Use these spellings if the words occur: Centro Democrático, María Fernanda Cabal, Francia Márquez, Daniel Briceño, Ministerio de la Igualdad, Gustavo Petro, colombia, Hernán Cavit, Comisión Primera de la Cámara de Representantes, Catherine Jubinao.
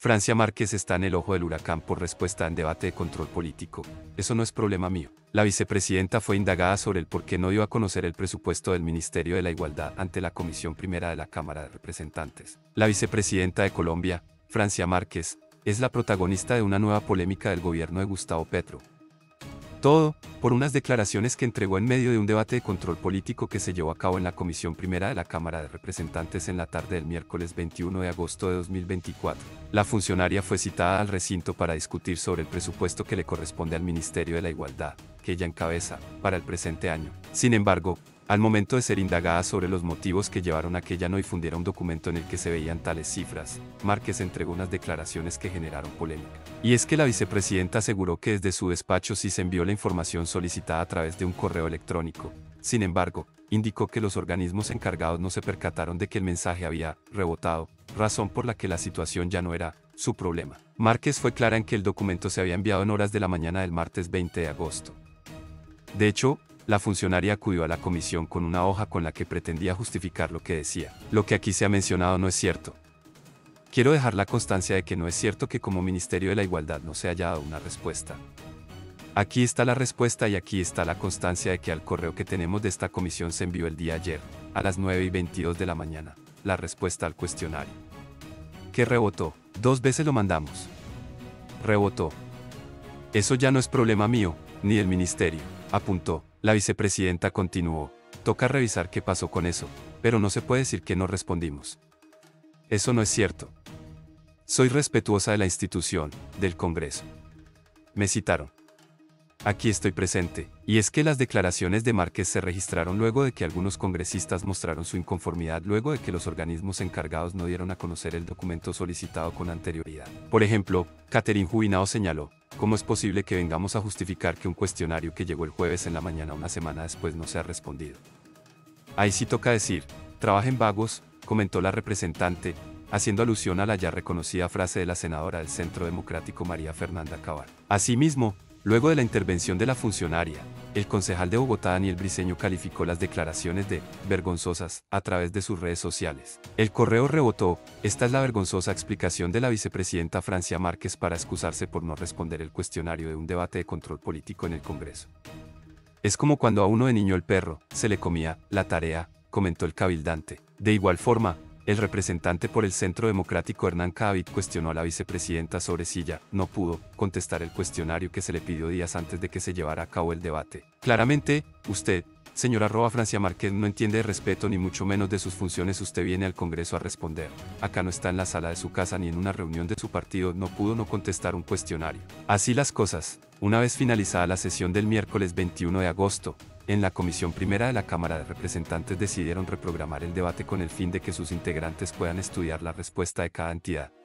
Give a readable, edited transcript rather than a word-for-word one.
Francia Márquez está en el ojo del huracán por respuesta en debate de control político. Eso no es problema mío. La vicepresidenta fue indagada sobre el por qué no dio a conocer el presupuesto del Ministerio de la Igualdad ante la Comisión Primera de la Cámara de Representantes. La vicepresidenta de Colombia, Francia Márquez, es la protagonista de una nueva polémica del gobierno de Gustavo Petro. Todo por unas declaraciones que entregó en medio de un debate de control político que se llevó a cabo en la Comisión Primera de la Cámara de Representantes en la tarde del miércoles 21 de agosto de 2024. La funcionaria fue citada al recinto para discutir sobre el presupuesto que le corresponde al Ministerio de la Igualdad, que ella encabeza, para el presente año. Sin embargo, al momento de ser indagada sobre los motivos que llevaron a que ella no difundiera un documento en el que se veían tales cifras, Márquez entregó unas declaraciones que generaron polémica. Y es que la vicepresidenta aseguró que desde su despacho sí se envió la información solicitada a través de un correo electrónico. Sin embargo, indicó que los organismos encargados no se percataron de que el mensaje había rebotado, razón por la que la situación ya no era su problema. Márquez fue clara en que el documento se había enviado en horas de la mañana del martes 20 de agosto. De hecho, la funcionaria acudió a la comisión con una hoja con la que pretendía justificar lo que decía. Lo que aquí se ha mencionado no es cierto. Quiero dejar la constancia de que no es cierto que como Ministerio de la Igualdad no se haya dado una respuesta. Aquí está la respuesta y aquí está la constancia de que al correo que tenemos de esta comisión se envió el día ayer, a las 9:22 de la mañana, la respuesta al cuestionario. ¿Qué rebotó? 2 veces lo mandamos. Rebotó. Eso ya no es problema mío, ni del ministerio, apuntó. La vicepresidenta continuó, toca revisar qué pasó con eso, pero no se puede decir que no respondimos. Eso no es cierto. Soy respetuosa de la institución, del Congreso. Me citaron. Aquí estoy presente, y es que las declaraciones de Márquez se registraron luego de que algunos congresistas mostraron su inconformidad luego de que los organismos encargados no dieron a conocer el documento solicitado con anterioridad. Por ejemplo, Catherine Jubinao señaló, ¿cómo es posible que vengamos a justificar que un cuestionario que llegó el jueves en la mañana una semana después no se ha respondido? Ahí sí toca decir, trabajen vagos, comentó la representante, haciendo alusión a la ya reconocida frase de la senadora del Centro Democrático María Fernanda Cabal. Asimismo, luego de la intervención de la funcionaria, el concejal de Bogotá Daniel Briceño calificó las declaraciones de vergonzosas a través de sus redes sociales. El correo rebotó, esta es la vergonzosa explicación de la vicepresidenta Francia Márquez para excusarse por no responder el cuestionario de un debate de control político en el Congreso. Es como cuando a uno de niño el perro se le comía la tarea, comentó el cabildante. De igual forma, el representante por el Centro Democrático Hernán Cavit cuestionó a la vicepresidenta sobre si ella no pudo contestar el cuestionario que se le pidió días antes de que se llevara a cabo el debate. Claramente, usted, señora Francia Márquez, no entiende de respeto ni mucho menos de sus funciones. Usted viene al Congreso a responder. Acá no está en la sala de su casa ni en una reunión de su partido. No pudo no contestar un cuestionario. Así las cosas. Una vez finalizada la sesión del miércoles 21 de agosto, en la Comisión Primera de la Cámara de Representantes decidieron reprogramar el debate con el fin de que sus integrantes puedan estudiar la respuesta de cada entidad.